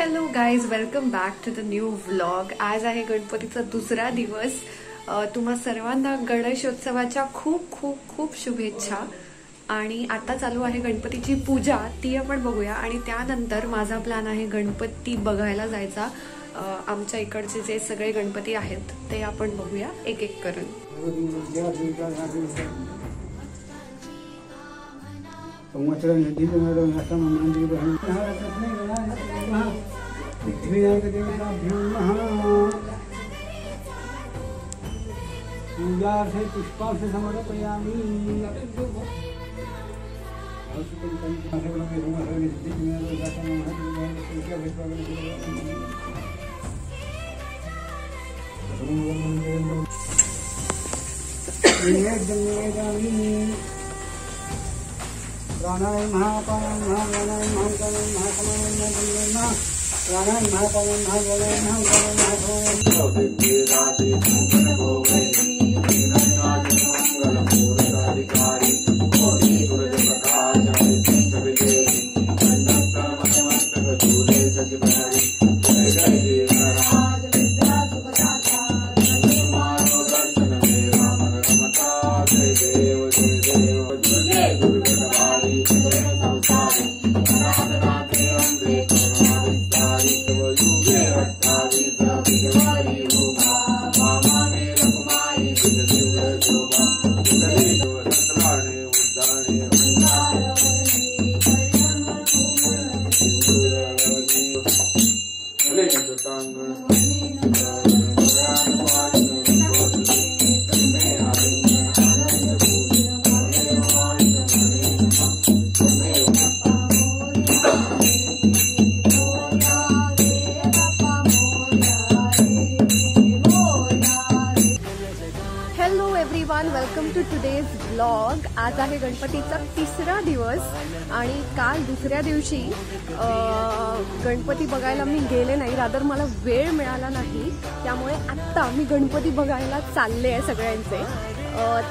Hello guys, welcome back to the new vlog. आज आहे गणपतीचा दुसरा दिवस. तुम्हा सर्वांना गणेशोत्सवाच्या खूप खूप खूप शुभेच्छा. आणि आता चालू आहे गणपतीची पूजा, ती आपण बघूया. आणि त्यानंतर माझा प्लॅन आहे गणपती बघायला जायचा. आमच्या इकडचे जे सगळे गणपती आहेत ते आपण बघूया एक एक करून. पूजा से पुष्पा से समर्पयामि. प्राणायाम महापाणायाम महागणायाम महागणायाम महाकमायाम प्राणायाम महापाणायाम महागणायाम महागणायाम महाकमायाम. ब्लॉग आज आहे गणपतीचा तिसरा दिवस. आणि काल दुसऱ्या दिवशी गणपती बघायला मी गेले नाही, रादर मला वेळ मिळाला नाही. त्यामुळे आत्ता मी गणपती बघायला चालले आहे सगळ्यांचे.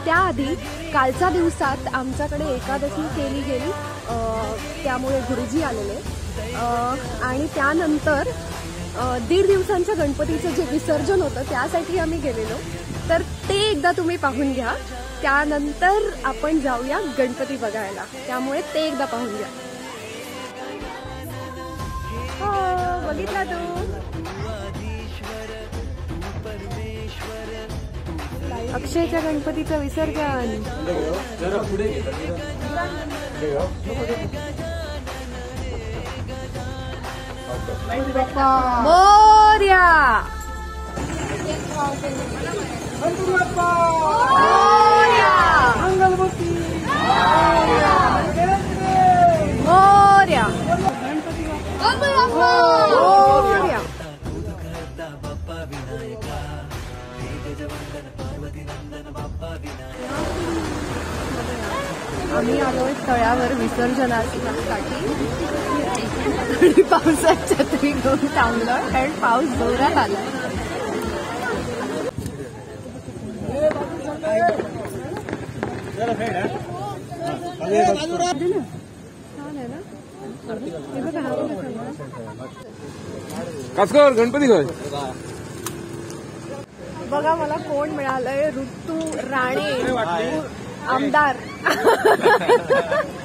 त्याआधी कालच्या दिवसात आमच्याकडे एकादशी केली गेली, त्यामुळे गुरुजी आलेले. आणि त्यानंतर दीड दिवसांच्या गणपतीचं जे विसर्जन होतं त्यासाठी आम्ही गेलेलो, तर ते एकदा तुम्ही पाहून घ्या. त्यानंतर आपण जाऊया गणपती बघायला, त्यामुळे ते एकदा पाहून घ्या. हो बघितला तू अक्षयच्या गणपतीचं विसर्जन. मोरया मंगलमूर्ती मोरया मोरया. आम्ही आलोय तळ्यावर विसर्जनासाठी. पावसात छत्री घेऊन थांबलं, कारण पाऊस जोरात आला. कसकर गणपती घर बघा. मला कोण मिळालंय, ऋतू राणे आमदार.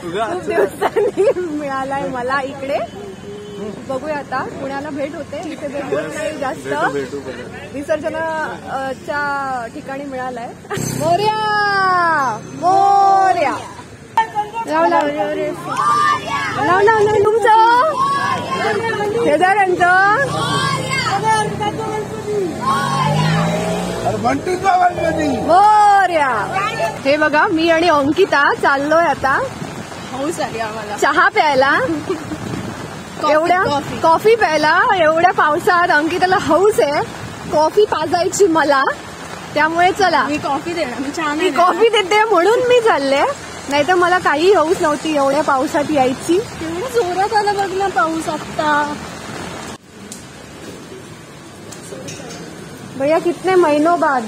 खूप दिवसांनी मिळालाय मला इकडे. बघूया आता पुण्याला भेट होते, इथे भेटत नाही जास्त. विसर्जनाच्या ठिकाणी मिळालाय. मोरया मोरया तुमचं शेजाऱ्यांचं मोरया. हे बघा मी आणि अंकिता चाललोय आता चहा प्यायला. एवढ्या कॉफी प्यायला एवढ्या पावसात अंकिताला हौस आहे कॉफी पाजायची मला, त्यामुळे चला मी कॉफी देणार. मी कॉफी देते म्हणून मी चालले, नाही तर मला काही हौस नव्हती एवढ्या पावसात यायची. एवढ्या जोरात आला बघ ना पाऊस आता. भैया कितने महिनों बाद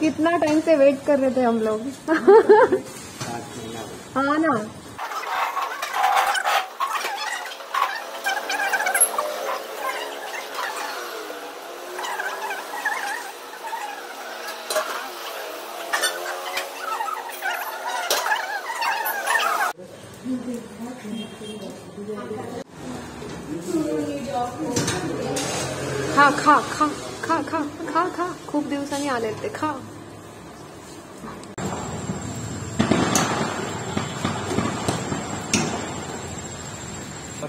कितना टाइम से वेट कर रहे थे हम लोग. हाँ ना. खा खा खा खा खा खा खा खूप दिवसांनी आले ते खा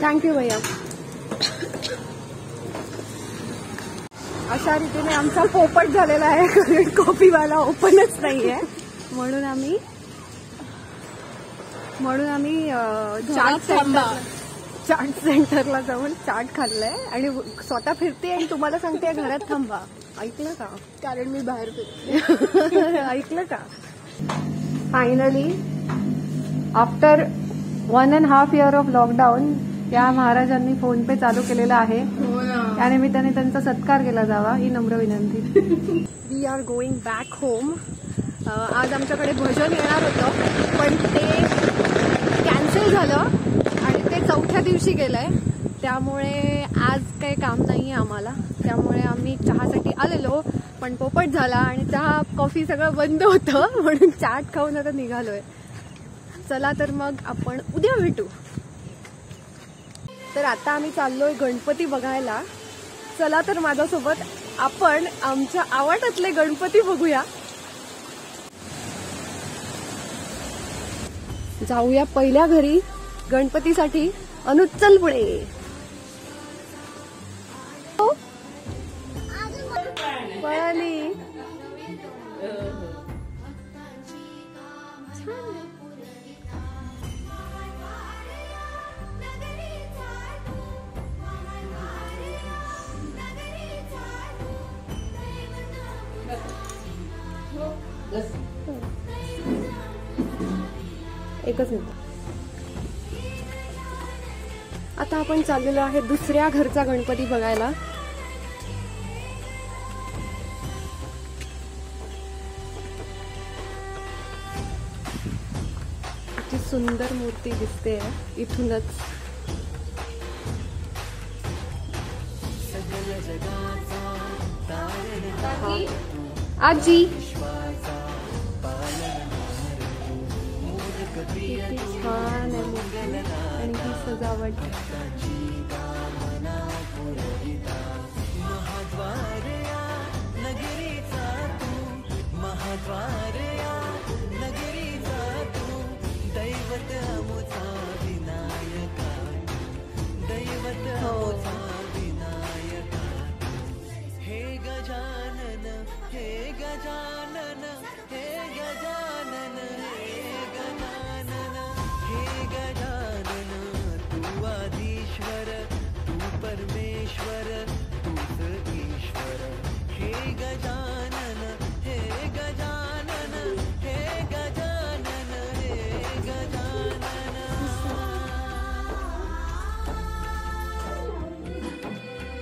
थैंक यू भैया। अशा रीतीने आमचा पोपट झालेला आहे कारण कॉफीवाला ओपनच नाही आहे म्हणून आम्ही चाट सेंटरला जाऊन चाट खाल्लंय आणि स्वतः फिरते आणि तुम्हाला सांगते घरात थांबा ऐकलं का कारण मी बाहेर फिरते ऐकलं का। Finally after 1.5 year of lockdown या महाराजांनी फोन पे चालू केलेला आहे त्यानिमित्ताने त्यांचा सत्कार केला जावा ही नम्र विनंती। We are going back home. आज आमच्याकडे भजन येणार होतं पण ते कॅन्सल झालं आणि ते 4थ्या दिवशी गेलंय त्यामुळे आज काही काम नाहीये आम्हाला त्यामुळे आम्ही चहासाठी आलेलो पण पोपट झाला आणि चहा कॉफी सगळं बंद होतं म्हणून चाट खाऊन आता निघालोय। चला तर मग आपण उद्या भेटू। तर आता आम्ही चाललोय गणपती बघायला। चला तर माझ्यासोबत आपण आमच्या आवाटातले गणपती बघूया। जाऊया पहिल्या घरी गणपतीसाठी अनुचल पुढे। पळाली एकच मिनिट। आता आपण चाललेलो आहे दुसऱ्या घरचा गणपती बघायला। किती सुंदर मूर्ती दिसते इथूनच। आजी छान आहे मूर्ती आणि ही सजावट।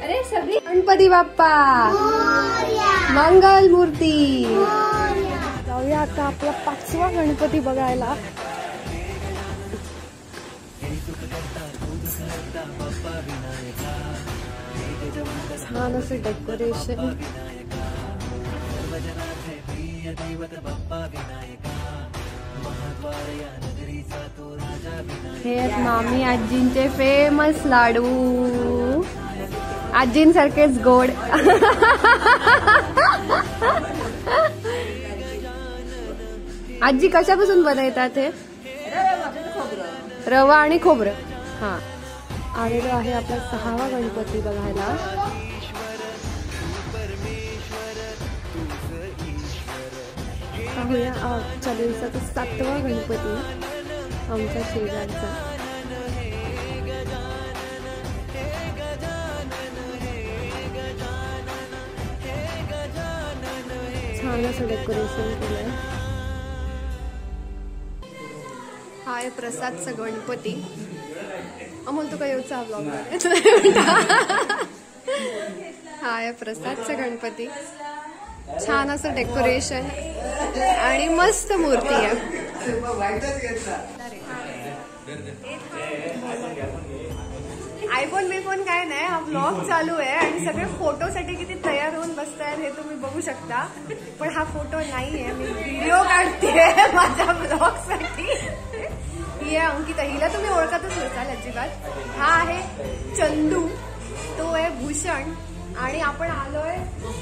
अरे सभी गणपती बाप्पा मंगल मूर्ती। जाऊया आता आपला 5वा गणपती बघायला। छान असं डेकोरेशन। हे मामी आजींचे फेमस लाडू आजींसारखेच गोड। आजी कशापासून बनवतात हे रवा आणि खोबरं। हा आलेलो आहे आपला 6वा गणपती बघायला। चालू दिवसाचा 7वा गणपती आमच्या शेजारचा। हाय प्रसादचा गणपती। अमोल तो काही उत्साह ब्लॉग हाय प्रसादचा गणपती। छान असं डेकोरेशन आणि मस्त मूर्ती आहे। आयफोन बिफोन काय नाही हा ब्लॉग चालू आहे आणि सगळे फोटोसाठी किती तयार होऊन बसतायत हे तुम्ही बघू शकता पण हा फोटो नाही आहे मी व्हिडिओ काढते माझ्या ब्लॉगसाठी। ही आहे अंकिता, हिला तुम्ही ओळखतच नसाल अजिबात. हा आहे चंदू, तो आहे भूषण. आणि आपण आलोय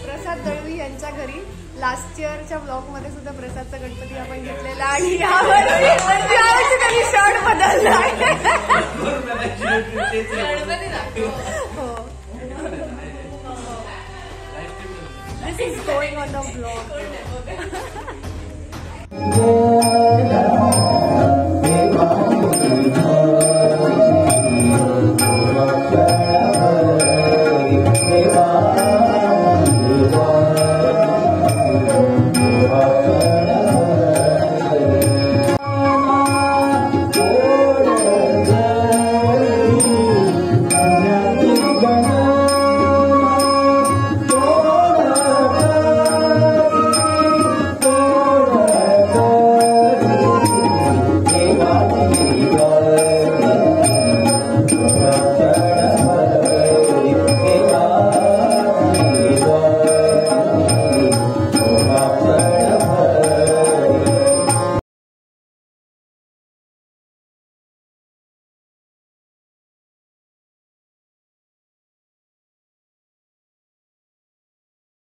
प्रसाद दळवी यांच्या घरी. लास्ट इयरच्या ब्लॉग मध्ये सुद्धा प्रसादचा गणपती आपण घेतलेला आणि यावर्षी त्यांनी शर्ट बदलला.